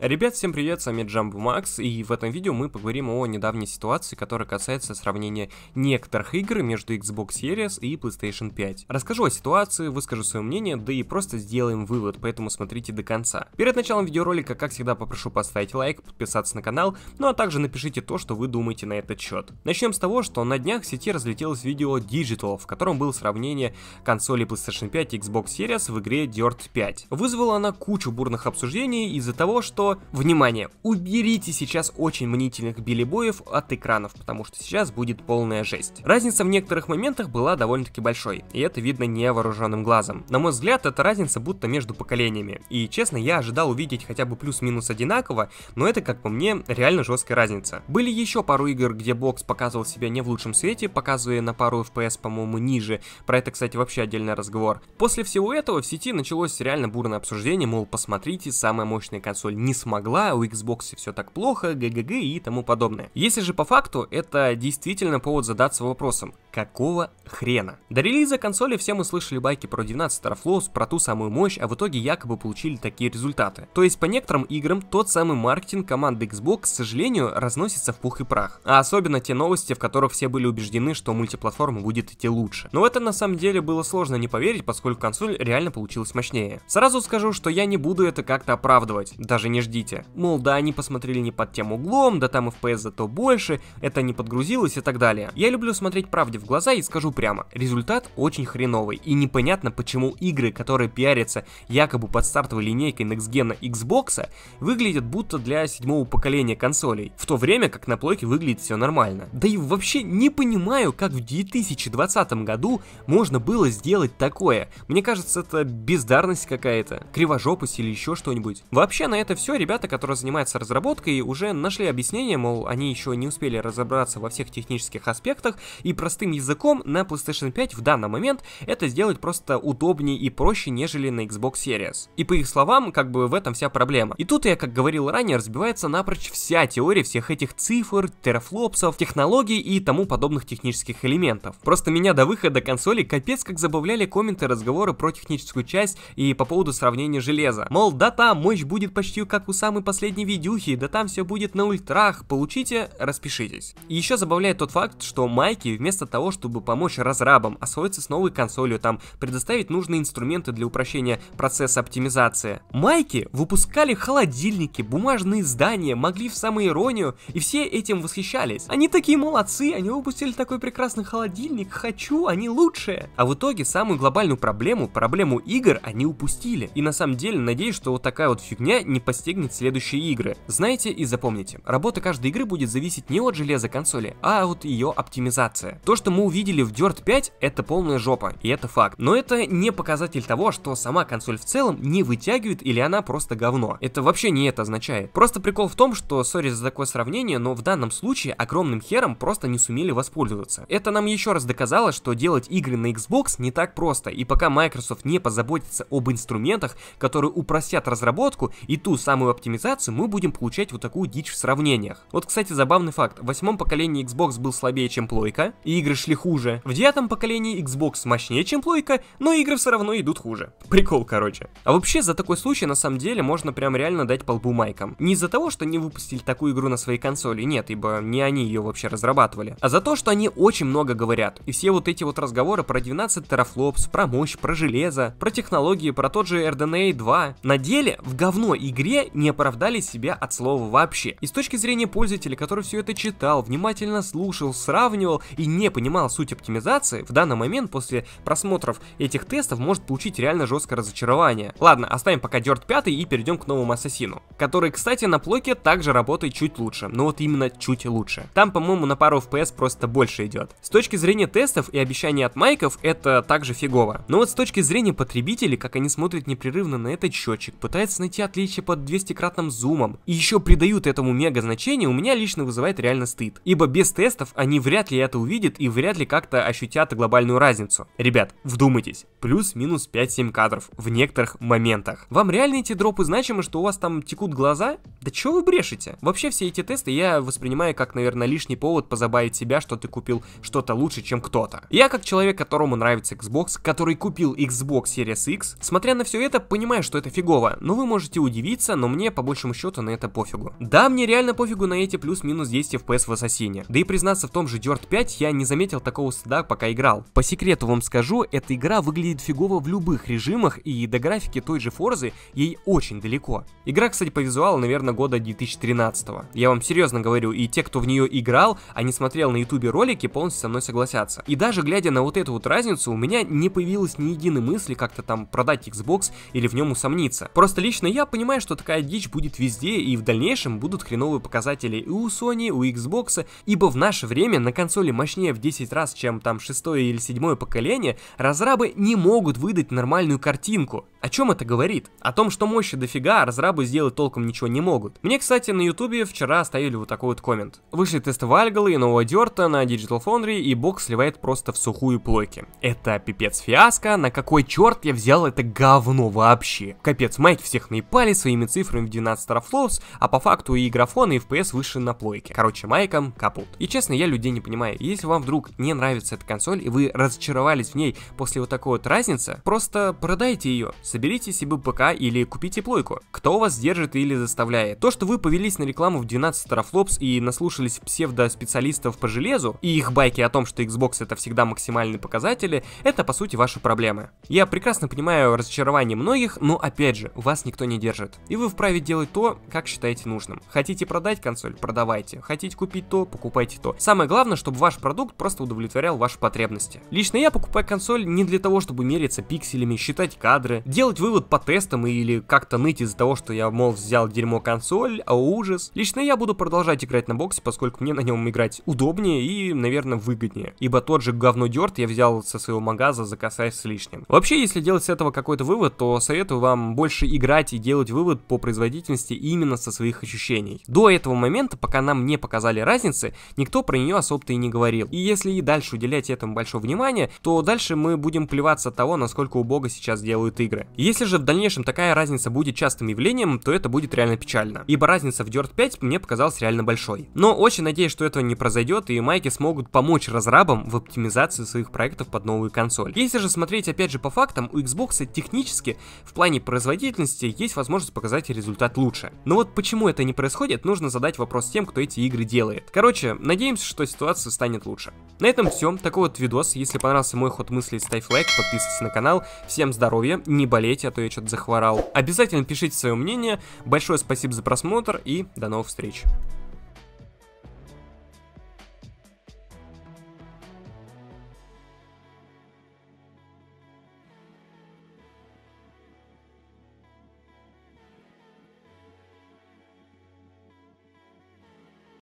Ребят, всем привет, с вами Джамбо Макс, и в этом видео мы поговорим о недавней ситуации, которая касается сравнения некоторых игр между Xbox Series и PlayStation 5. Расскажу о ситуации, выскажу свое мнение, да и просто сделаем вывод, поэтому смотрите до конца. Перед началом видеоролика, как всегда, попрошу поставить лайк, подписаться на канал, ну а также напишите то, что вы думаете на этот счет. Начнем с того, что на днях в сети разлетелось видео Digital, в котором было сравнение консолей PlayStation 5 и Xbox Series в игре Dirt 5. Вызвала она кучу бурных обсуждений из-за того, что внимание, уберите сейчас очень мнительных билибоев от экранов, потому что сейчас будет полная жесть. Разница в некоторых моментах была довольно-таки большой, и это видно невооруженным глазом. На мой взгляд, это разница будто между поколениями, и честно, я ожидал увидеть хотя бы плюс-минус одинаково, но это, как по мне, реально жесткая разница. Были еще пару игр, где бокс показывал себя не в лучшем свете, показывая на пару FPS, по-моему, ниже, про это, кстати, вообще отдельный разговор. После всего этого в сети началось реально бурное обсуждение, мол, посмотрите, самая мощная консоль не смогла, у Xbox все так плохо, ГГГ и тому подобное. Если же по факту, это действительно повод задаться вопросом, какого хрена? До релиза консоли все мы слышали байки про 12 терафлопс, про ту самую мощь, а в итоге якобы получили такие результаты. То есть по некоторым играм тот самый маркетинг команды Xbox, к сожалению, разносится в пух и прах. А особенно те новости, в которых все были убеждены, что мультиплатформа будет идти лучше. Но в это на самом деле было сложно не поверить, поскольку консоль реально получилась мощнее. Сразу скажу, что я не буду это как-то оправдывать, даже не ждите. Мол, да, они посмотрели не под тем углом, да там FPS зато больше, это не подгрузилось и так далее. Я люблю смотреть правде в глаза и скажу прямо, результат очень хреновый, и непонятно, почему игры, которые пиарятся якобы под стартовой линейкой некстгена Xbox, выглядят будто для седьмого поколения консолей, в то время как на плойке выглядит все нормально. Да и вообще не понимаю, как в 2020 году можно было сделать такое. Мне кажется, это бездарность какая-то, кривожопость или еще что-нибудь. Вообще на это все ребята, которые занимаются разработкой, уже нашли объяснение, мол, они еще не успели разобраться во всех технических аспектах, и простым языком на PlayStation 5 в данный момент это сделать просто удобнее и проще, нежели на Xbox Series. И по их словам, как бы в этом вся проблема. И тут я, как говорил ранее, разбивается напрочь вся теория всех этих цифр, терафлопсов, технологий и тому подобных технических элементов. Просто меня до выхода консоли капец как забавляли комменты, разговоры про техническую часть и по поводу сравнения железа. Мол, да там мощь будет почти как у самой последней видюхи, да там все будет на ультрах, получите, распишитесь. И еще забавляет тот факт, что майки вместо того, чтобы помочь разрабам освоиться с новой консолью, там предоставить нужные инструменты для упрощения процесса оптимизации, майки выпускали холодильники, бумажные здания, могли в самоиронию, и все этим восхищались. Они такие молодцы, они выпустили такой прекрасный холодильник, хочу, они лучшие. А в итоге самую глобальную проблему, проблему игр, они упустили. И на самом деле надеюсь, что вот такая вот фигня не постигнет следующие игры. Знаете и запомните, работа каждой игры будет зависеть не от железа консоли, а от ее оптимизации. То, что мы увидели в Dirt 5, это полная жопа, и это факт. Но это не показатель того, что сама консоль в целом не вытягивает или она просто говно. Это вообще не это означает. Просто прикол в том, что, сори за такое сравнение, но в данном случае огромным хером просто не сумели воспользоваться. Это нам еще раз доказало, что делать игры на Xbox не так просто, и пока Microsoft не позаботится об инструментах, которые упростят разработку и ту самую оптимизацию, мы будем получать вот такую дичь в сравнениях. Вот, кстати, забавный факт. В 8-м поколении Xbox был слабее, чем плойка, и игры шли хуже. В 9-м поколении Xbox мощнее, чем плойка, но игры все равно идут хуже. Прикол, короче. А вообще, за такой случай, на самом деле, можно прям реально дать по лбу майкам. Не из-за того, что не выпустили такую игру на своей консоли, нет, ибо не они ее вообще разрабатывали, а за то, что они очень много говорят. И все вот эти вот разговоры про 12 терафлопс, про мощь, про железо, про технологии, про тот же RDNA 2. На деле, в говно игре не оправдали себя от слова вообще. И с точки зрения пользователя, который все это читал, внимательно слушал, сравнивал и не понимал суть оптимизации, в данный момент после просмотров этих тестов может получить реально жесткое разочарование. Ладно, оставим пока Dirt 5 и перейдем к новому ассасину, который, кстати, на плойке также работает чуть лучше, но вот именно чуть лучше. Там, по-моему, на пару FPS просто больше идет. С точки зрения тестов и обещаний от майков, это также фигово. Но вот с точки зрения потребителей, как они смотрят непрерывно на этот счетчик, пытаются найти отличия под 200-кратным зумом, и еще придают этому мега значение, у меня лично вызывает реально стыд. Ибо без тестов они вряд ли это увидят и вряд ли как-то ощутят глобальную разницу. Ребят, вдумайтесь, плюс-минус 5-7 кадров в некоторых моментах. Вам реально эти дропы значимы, что у вас там текут глаза? Да чего вы брешете? Вообще все эти тесты я воспринимаю как, наверное, лишний повод позабавить себя, что ты купил что-то лучше, чем кто-то. Я как человек, которому нравится Xbox, который купил Xbox Series X, смотря на все это, понимаю, что это фигово. Но вы можете удивиться, но мне по большому счету на это пофигу. Да, мне реально пофигу на эти плюс-минус 10 FPS в Ассасине. Да и признаться, в том же Dirt 5 я не заметил такого стыда, пока играл. По секрету вам скажу, эта игра выглядит фигово в любых режимах, и до графики той же Форзы ей очень далеко. Игра, кстати, по визуалу, наверное, года 2013-го. Я вам серьезно говорю, и те, кто в нее играл, а не смотрел на ютубе ролики, полностью со мной согласятся. И даже глядя на вот эту вот разницу, у меня не появилось ни единой мысли как-то там продать Xbox или в нем усомниться. Просто лично я понимаю, что такая дичь будет везде, и в дальнейшем будут хреновые показатели и у Sony, и у Xbox, ибо в наше время на консоли мощнее в 10 раз, чем там 6-е или 7-е поколение, разрабы не могут выдать нормальную картинку. О чем это говорит? О том, что мощи дофига, а разрабы сделать толком ничего не могут. Мне, кстати, на ютубе вчера оставили вот такой вот коммент. Вышли тесты Вальгалы и нового Дёрта на Digital Foundry, и бокс сливает просто в сухую плойки. Это пипец фиаско, на какой черт я взял это говно вообще? Капец, Майк всех наипали своими цифрами в 12 рафлоус, а по факту и графон, и FPS выше на плойке. Короче, Майком капут. И честно, я людей не понимаю. Если вам вдруг не нравится эта консоль, и вы разочаровались в ней после вот такой вот разницы, просто продайте ее. Соберите себе ПК или купите плойку. Кто вас держит или заставляет? То, что вы повелись на рекламу в 12 терафлопс и наслушались псевдоспециалистов по железу, и их байки о том, что Xbox это всегда максимальные показатели, это по сути ваши проблемы. Я прекрасно понимаю разочарование многих, но опять же, вас никто не держит. И вы вправе делать то, как считаете нужным. Хотите продать консоль? Продавайте. Хотите купить то? Покупайте то. Самое главное, чтобы ваш продукт просто удовлетворял ваши потребности. Лично я покупаю консоль не для того, чтобы мериться пикселями, считать кадры, делать вывод по тестам или как-то ныть из-за того, что я, мол, взял дерьмо консоль, а ужас. Лично я буду продолжать играть на боксе, поскольку мне на нем играть удобнее и, наверное, выгоднее. Ибо тот же говно Дёрт я взял со своего магаза за косарь с лишним. Вообще, если делать с этого какой-то вывод, то советую вам больше играть и делать вывод по производительности именно со своих ощущений. До этого момента, пока нам не показали разницы, никто про нее особо-то и не говорил. И если и дальше уделять этому большое внимание, то дальше мы будем плеваться от того, насколько убого сейчас делают игры. Если же в дальнейшем такая разница будет частым явлением, то это будет реально печально, ибо разница в Dirt 5 мне показалась реально большой. Но очень надеюсь, что этого не произойдет, и майки смогут помочь разрабам в оптимизации своих проектов под новую консоль. Если же смотреть опять же по фактам, у Xbox технически в плане производительности есть возможность показать результат лучше. Но вот почему это не происходит, нужно задать вопрос тем, кто эти игры делает. Короче, надеемся, что ситуация станет лучше. На этом все, такой вот видос. Если понравился мой ход мыслей, ставь лайк, подписывайся на канал. Всем здоровья, не болейте, а то я что-то захворал. Обязательно пишите свое мнение. Большое спасибо за просмотр и до новых встреч.